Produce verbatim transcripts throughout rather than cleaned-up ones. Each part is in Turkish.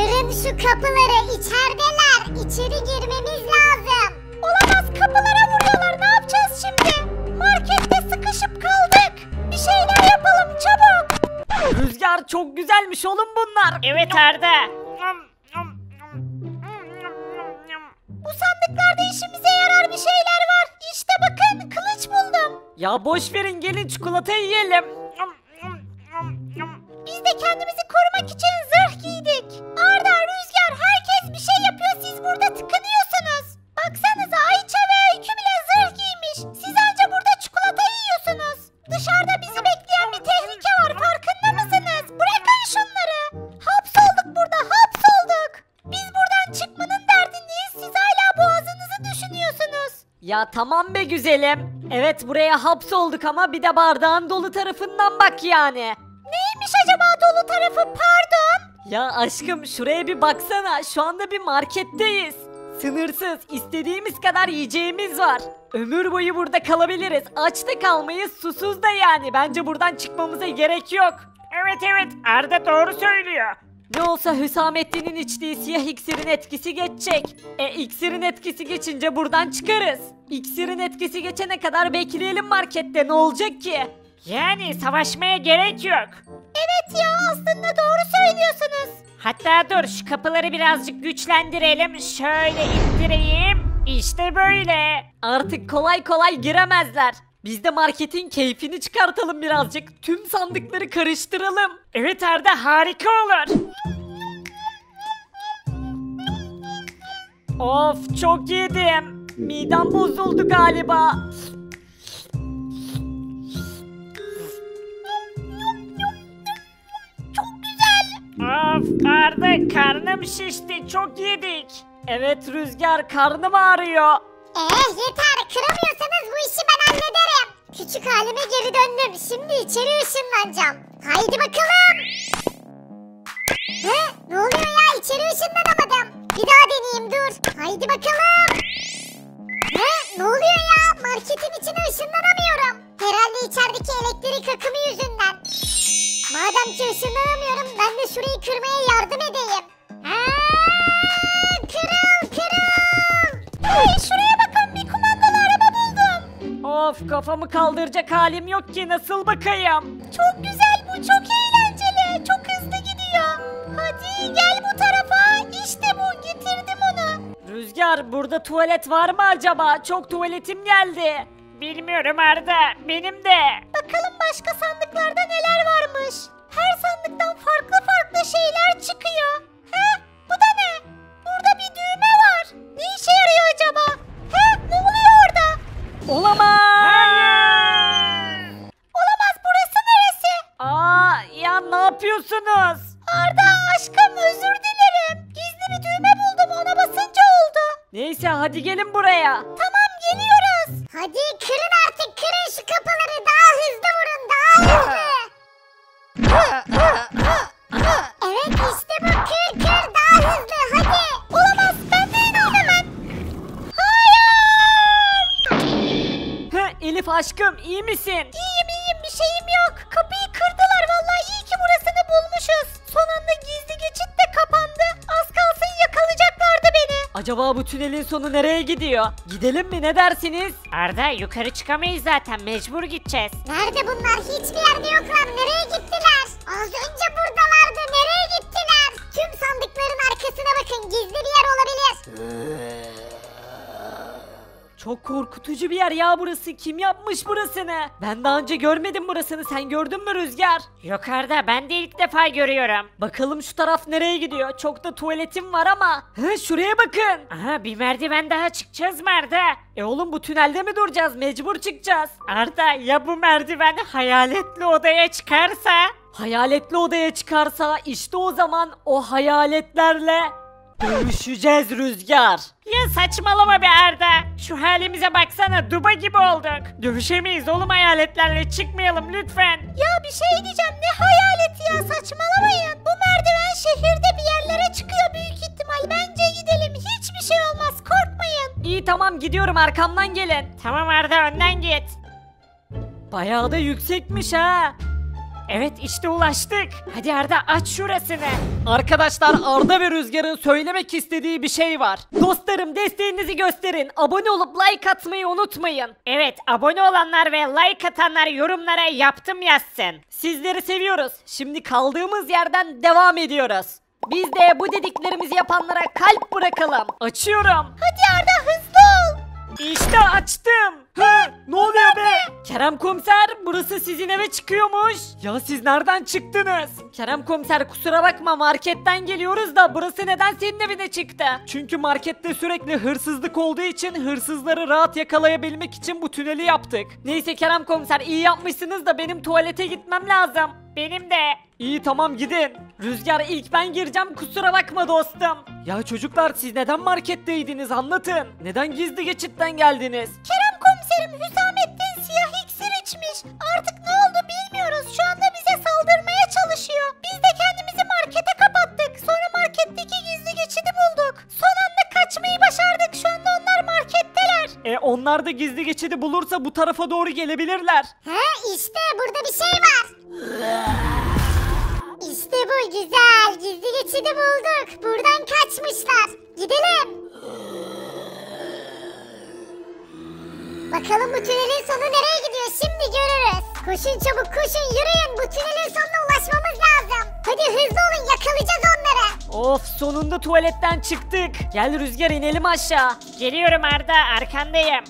Kerem şu kapıları, içerideler. İçeri girmemiz lazım. Olamaz, kapılara vuruyorlar. Ne yapacağız şimdi? Markette sıkışıp kaldık. Bir şeyler yapalım çabuk. Rüzgar çok güzelmiş oğlum bunlar. Evet Arda. Bu sandıklarda işimize yarar bir şeyler var. İşte bakın kılıç buldum. Ya boş verin, gelin çikolatayı yiyelim. Biz de kendimizi korumak için zırh giydik. Arda, Rüzgar, herkes bir şey yapıyor, siz burada tıkınıyorsunuz. Baksanıza, Ayça ve Öykü bile zırh giymiş. Siz anca burada çikolata yiyorsunuz. Dışarıda bizi bekleyen bir tehlike var, farkında mısınız? Bırakın şunları. Hapsolduk burada, hapsolduk. Biz buradan çıkmanın derdindeyiz, siz hala boğazınızı düşünüyorsunuz. Ya tamam be güzelim. Evet, buraya hapsolduk ama bir de bardağın dolu tarafından bak yani. Neymiş acaba dolu tarafı, pardon? Ya aşkım şuraya bir baksana, şu anda bir marketteyiz. Sınırsız, istediğimiz kadar yiyeceğimiz var. Ömür boyu burada kalabiliriz, aç da kalmayız, susuz da yani. Bence buradan çıkmamıza gerek yok. Evet evet, Arda doğru söylüyor. Ne olsa Hüsamettin'in içtiği siyah iksirin etkisi geçecek. E iksirin etkisi geçince buradan çıkarız. İksirin etkisi geçene kadar bekleyelim markette, ne olacak ki? Yani savaşmaya gerek yok. Evet ya, aslında doğru söylüyorsunuz. Hatta dur, şu kapıları birazcık güçlendirelim. Şöyle indireyim. İşte böyle. Artık kolay kolay giremezler. Biz de marketin keyfini çıkartalım birazcık. Tüm sandıkları karıştıralım. Evet Arda, harika olur. Of, çok yedim. Midem bozuldu galiba. Of Arda, karnım şişti, çok yedik. Evet Rüzgar, karnım ağrıyor. Eh yeter, kıramıyorsanız bu işi ben hallederim. Küçük halime geri döndüm, şimdi içeri ışınlanacağım. Haydi bakalım. He, ne oluyor ya, içeri ışınlanamadım. Bir daha deneyeyim, dur. Haydi bakalım. He, ne oluyor ya, marketin içine ışınlanamıyorum. Herhalde içerideki elektrik akımı yüzünden. Madem ki ışınlanamıyorum, ben de şurayı kırmaya yardım edeyim. Aa, kırıl kırıl. Hey, şuraya bakın, bir kumandalı araba buldum. Of, kafamı kaldıracak halim yok ki, nasıl bakayım? Çok güzel bu, çok eğlenceli, çok hızlı gidiyor. Hadi gel bu tarafa, işte bu, getirdim onu. Rüzgar, burada tuvalet var mı acaba? Çok tuvaletim geldi. Bilmiyorum Arda, benim de. Bakalım başka sandıklarda neler varmış. Her sandıktan farklı farklı şeyler çıkıyor. He, bu da ne? Burada bir düğme var. Ne işe yarıyor acaba? He, ne oluyor orada? Olamaz. Hayır. Olamaz, burası neresi? Aa, ya ne yapıyorsunuz? Arda aşkım, özür dilerim. Gizli bir düğme buldum, ona basınca oldu. Neyse, hadi gelin buraya. Tamam, geliyoruz. Hadi kırın artık, kırın şu kapıları, daha hızlı vurun, daha hızlı. Evet işte bu, kır kır, daha hızlı, hadi. Olamaz, ben de inemem. Hayır. Ha, Elif aşkım, iyi misin? İyiyim iyiyim, bir şeyim yok. Kapıyı kırdılar, vallahi iyi ki burasını bulmuşuz. Son anda gizli geçit de kapandı. Az kalsın yakalayacaklardı beni. Acaba bu tünelin sonu nereye gidiyor? Gidelim mi, ne dersiniz? Arda, yukarı çıkamayız zaten, mecbur gideceğiz. Nerede bunlar? Hiçbir yerde yoklar. Nereye gittiler? Az önce buradalardı. Nereye gittiler? Tüm sandıkların arkasına bakın. Gizli bir yer olabilir. Çok korkutucu bir yer ya burası. Kim yapmış burasını? Ben daha önce görmedim burasını. Sen gördün mü Rüzgar? Yok Arda, ben de ilk defa görüyorum. Bakalım şu taraf nereye gidiyor? Çok da tuvaletim var ama. He, şuraya bakın. Aha, bir merdiven daha çıkacağız mı Arda? E oğlum, bu tünelde mi duracağız? Mecbur çıkacağız. Arda, ya bu merdiven hayaletli odaya çıkarsa? Hayaletli odaya çıkarsa işte o zaman o hayaletlerle dövüşeceğiz Rüzgar. Ya saçmalama be Arda. Şu halimize baksana, duba gibi olduk. Dövüşemeyiz oğlum hayaletlerle, çıkmayalım lütfen. Ya bir şey diyeceğim, ne hayaleti ya, saçmalamayın. Bu merdiven şehirde bir yerlere çıkıyor büyük ihtimal. Bence gidelim, hiçbir şey olmaz, korkmayın. İyi tamam, gidiyorum, arkamdan gelin. Tamam Arda, önden git. Bayağı da yüksekmiş ha. Evet işte ulaştık. Hadi Arda aç şurasını. Arkadaşlar Arda ve Rüzgar'ın söylemek istediği bir şey var. Dostlarım desteğinizi gösterin. Abone olup like atmayı unutmayın. Evet abone olanlar ve like atanlar yorumlara yaptım yazsın. Sizleri seviyoruz. Şimdi kaldığımız yerden devam ediyoruz. Biz de bu dediklerimizi yapanlara kalp bırakalım. Açıyorum. Hadi Arda hızlı ol. İşte açtım. He, ne oluyor be? Kerem Komiser, burası sizin eve çıkıyormuş. Ya siz nereden çıktınız? Kerem Komiser kusura bakma marketten geliyoruz da burası neden senin evine çıktı? Çünkü markette sürekli hırsızlık olduğu için hırsızları rahat yakalayabilmek için bu tüneli yaptık. Neyse Kerem Komiser iyi yapmışsınız da benim tuvalete gitmem lazım. Benim de. İyi tamam gidin. Rüzgar ilk ben gireceğim kusura bakma dostum. Ya çocuklar siz neden marketteydiniz anlatın. Neden gizli geçitten geldiniz? Kerem komiserim Hüsamettin siyah iksir içmiş. Artık ne oldu bilmiyoruz. Şu anda bize saldırmaya çalışıyor. Biz de kendimizi markete kapattık. Sonra marketteki gizli geçidi bulduk. Son anda kaçmayı başardık. Şu anda onlar marketteler. E onlar da gizli geçidi bulursa bu tarafa doğru gelebilirler. He işte burada bir şey var. İşte bu güzel gizli geçidi bulduk. Buradan kaçmışlar. Gidelim. Bakalım bu tünelin sonu nereye gidiyor şimdi görürüz. Koşun çabuk koşun yürüyün. Bu tünelin sonuna ulaşmamız lazım. Hadi hızlı olun yakalayacağız onları. Of sonunda tuvaletten çıktık. Gel Rüzgar inelim aşağı. Geliyorum Arda arkandayım.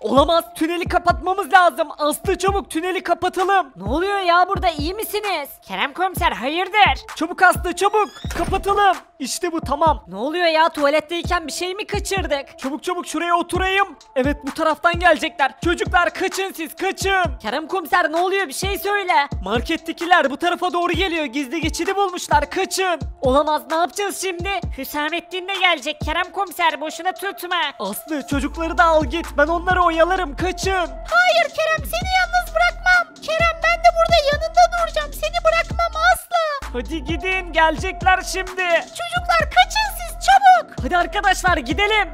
Olamaz tüneli kapatmamız lazım. Aslı çabuk tüneli kapatalım. Ne oluyor ya burada iyi misiniz? Kerem komiser hayırdır? Çabuk Aslı çabuk kapatalım. İşte bu tamam. Ne oluyor ya tuvaletteyken bir şey mi kaçırdık? Çabuk çabuk şuraya oturayım. Evet bu taraftan gelecekler. Çocuklar kaçın siz kaçın. Kerem komiser ne oluyor bir şey söyle. Markettekiler bu tarafa doğru geliyor. Gizli geçidi bulmuşlar kaçın. Olamaz ne yapacağız şimdi? Hüsamettin de gelecek Kerem komiser boşuna tutma. Aslı çocukları da al git ben onları oyalarım kaçın. Hayır Kerem seni yalnız bırakmam. Kerem ben de burada yanında duracağım. Seni bırakmam asla. Hadi gidin gelecekler şimdi. Çocuklar kaçın siz çabuk. Hadi arkadaşlar gidelim.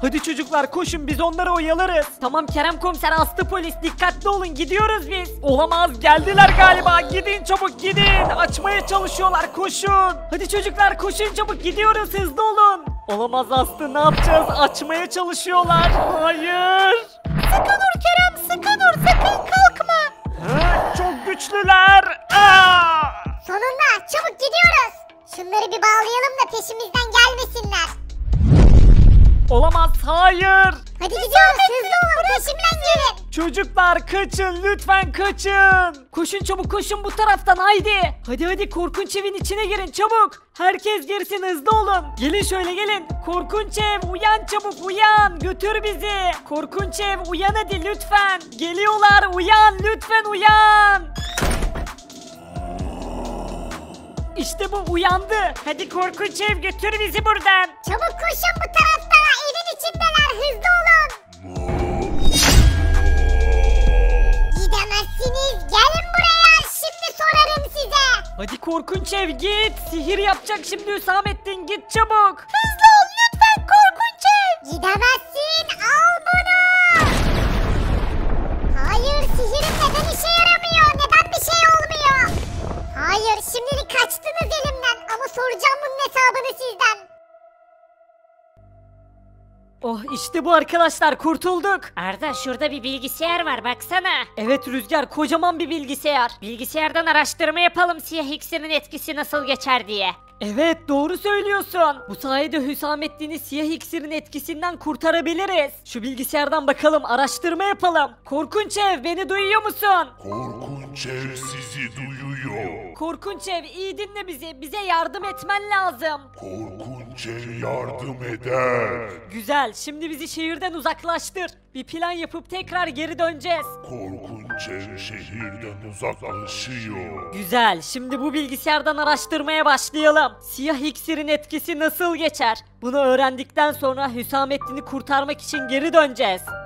Hadi çocuklar koşun biz onları oyalarız. Tamam Kerem komiser Aslı polis dikkatli olun gidiyoruz biz. Olamaz geldiler galiba gidin çabuk gidin. Açmaya çalışıyorlar koşun. Hadi çocuklar koşun çabuk gidiyoruz hızlı olun. Olamaz Aslı ne yapacağız açmaya çalışıyorlar. Hayır. Sıkı dur Kerem sıkı dur sakın kalkma. Ha, çok güçlüler. Aa! Sonunda çabuk gidiyoruz. Şunları bir bağlayalım da peşimizden gelmesinler. Olamaz hayır. Hadi gidiyoruz hızlı olun peşimden gelin. Çocuklar kaçın lütfen kaçın. Koşun çabuk koşun bu taraftan haydi. Hadi hadi korkunç evin içine girin çabuk. Herkes girsin hızlı olun. Gelin şöyle gelin. Korkunç ev uyan çabuk uyan götür bizi. Korkunç ev uyan hadi lütfen. Geliyorlar uyan lütfen uyan. İşte bu uyandı. Hadi korkunç ev götür bizi buradan. Çabuk koşun bu taraftan. Evin içindeler hızlı olun. Gidemezsiniz. Gelin buraya. Şimdi sorarım size. Hadi korkunç ev git. Sihir yapacak şimdi Hüsamettin. Git çabuk. Hızlı ol lütfen korkunç ev. Gidemezsin. Al bunu. Hayır sihirim neden işe yaramıyor? Neden bir şey olmuyor? Hayır şimdilik kaçtınız elimden ama soracağım bunun hesabını sizden. Oh işte bu arkadaşlar kurtulduk. Arda şurada bir bilgisayar var baksana. Evet Rüzgar kocaman bir bilgisayar. Bilgisayardan araştırma yapalım siyah iksirin etkisi nasıl geçer diye. Evet doğru söylüyorsun. Bu sayede Hüsamettin'i siyah iksirin etkisinden kurtarabiliriz. Şu bilgisayardan bakalım araştırma yapalım. Korkunç ev beni duyuyor musun? Korkunç ev sizi duyuyor. Korkunç ev iyi dinle bizi. Bize yardım etmen lazım. Korkunç ev yardım eder. Güzel şimdi bizi şehirden uzaklaştır. Bir plan yapıp tekrar geri döneceğiz. Korkunç ev şehirden uzaklaşıyor. Güzel şimdi bu bilgisayardan araştırmaya başlayalım. Siyah iksirin etkisi nasıl geçer? Bunu öğrendikten sonra Hüsamettin'i kurtarmak için geri döneceğiz.